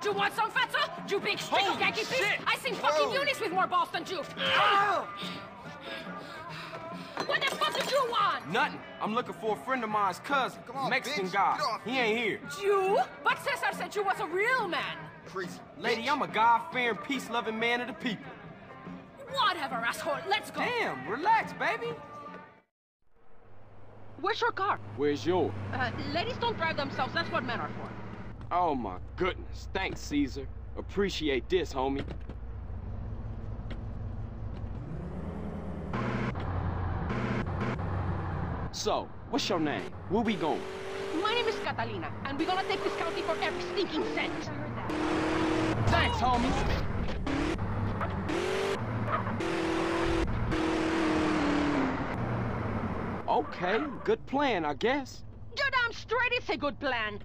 Do you want some, Fatso? You big stick of Yankee piece? I sing fucking Eunice with more balls than you. What the fuck did you want? Nothing. I'm looking for a friend of mine's cousin. Come on, Mexican guy. He ain't here. You? But Cesar said you was a real man. Crazy. Lady, I'm a God-fearing, peace-loving man of the people. Whatever, asshole. Let's go. Damn, relax, baby. Where's your car? Where's yours? Ladies don't drive themselves. That's what men are for. Oh, my goodness. Thanks, Cesar. Appreciate this, homie. So, what's your name? Where we going? My name is Catalina, and we're gonna take this county for every stinking cent. Thanks, homie. Okay, good plan, I guess. You're damn straight it's a good plan.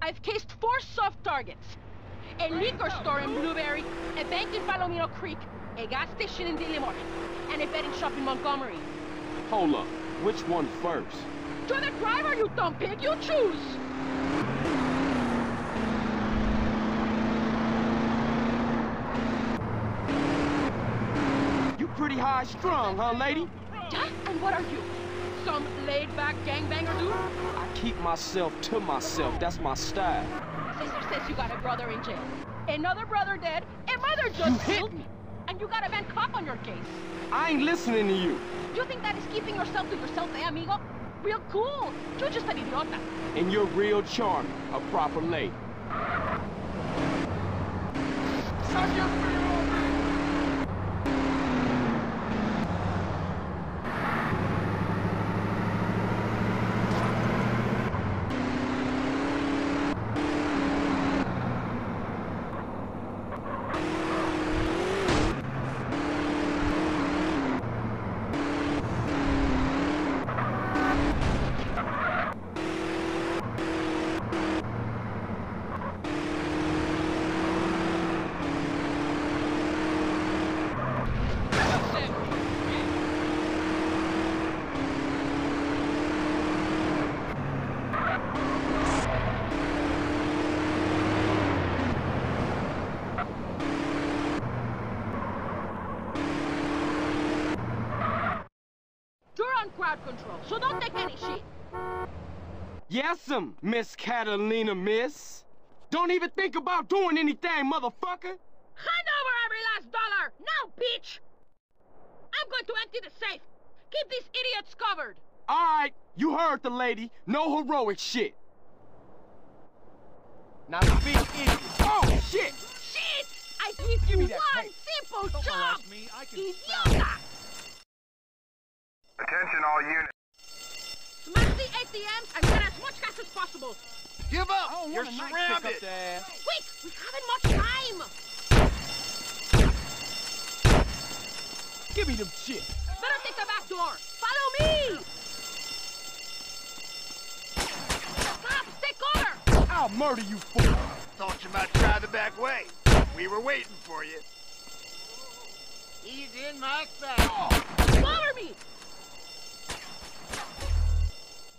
I've cased 4 soft targets. A liquor store in Blueberry, a bank in Palomino Creek, a gas station in Dillimore, and a betting shop in Montgomery. Hold up. Which one first? To the driver, you dumb pig! You choose! You pretty high strung, huh, lady? Yeah, and what are you? Some laid-back gangbanger dude? I keep myself to myself. That's my style. Sister says you got a brother in jail. Another brother dead, a mother just killed me. And you got a bad cop on your case. I ain't listening to you. You think that is keeping yourself to yourself, eh, amigo? Real cool. You're just an idiota. And you're real charming, a proper lady. Crowd control, so don't take any shit. Yes'm, Miss Catalina, miss. Don't even think about doing anything, motherfucker. Hand over every last dollar, now, bitch. I'm going to empty the safe. Keep these idiots covered. All right, you heard the lady. No heroic shit. Now the big idiot. Oh, shit. Shit! I need you one simple job. Idiota! Attention all units. Smash the ATMs and get as much cash as possible. Give up! Oh, you're surrounded! Quick! We haven't much time! Give me them shit! Better take the back door! Follow me! Cops, take over! I'll murder you, fool! Thought you might try the back way. We were waiting for you. He's in my sack. Oh. Cover me!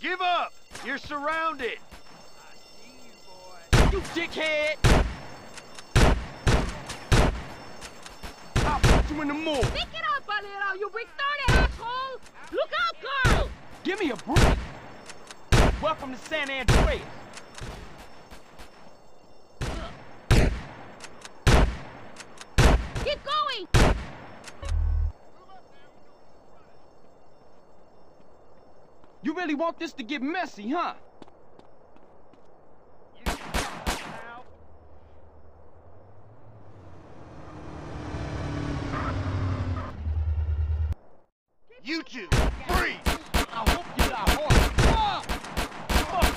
Give up! You're surrounded! I see you, boy. You dickhead! I'll put you in the mall! Pick it up, Palero, you big-thirty asshole! Look out, Carl! Give me a break! Welcome to San Andreas! Keep going! You really want this to get messy, huh? You two, free! I hope you got horse. Oh! Fuck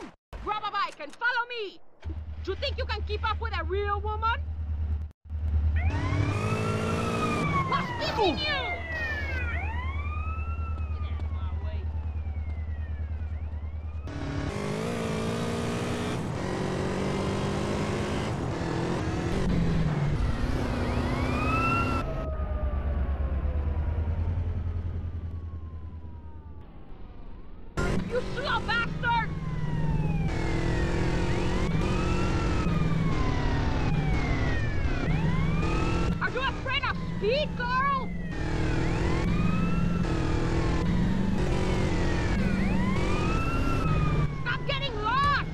you! Grab a bike and follow me! Do you think you can keep up with a real woman? What's keeping you? You slow bastard! feet, Carl! Stop getting lost!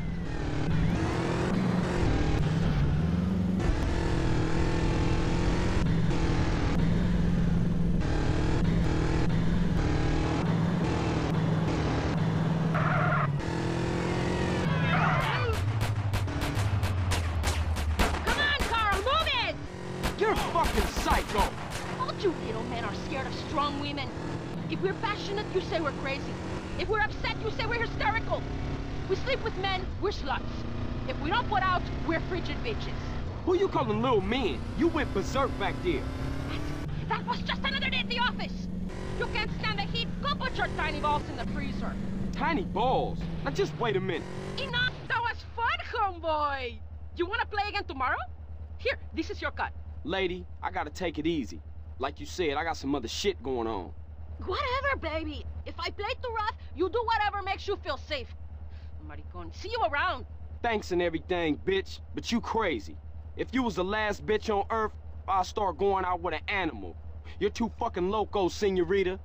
Come on, Carl, move it! You're fucking psycho! All you little men are scared of strong women. If we're passionate, you say we're crazy. If we're upset, you say we're hysterical. We sleep with men, we're sluts. If we don't put out, we're frigid bitches. Who you calling little men? You went berserk back there. That was just another day at the office. You can't stand the heat, go put your tiny balls in the freezer. Tiny balls? Now just wait a minute. Enough! That was fun, homeboy! You wanna play again tomorrow? Here, this is your cut. Lady, I gotta take it easy. Like you said, I got some other shit going on. Whatever, baby. If I play too rough, you do whatever makes you feel safe. Maricon, see you around. Thanks and everything, bitch, but you crazy. If you was the last bitch on earth, I'd start going out with an animal. You're too fucking loco, senorita.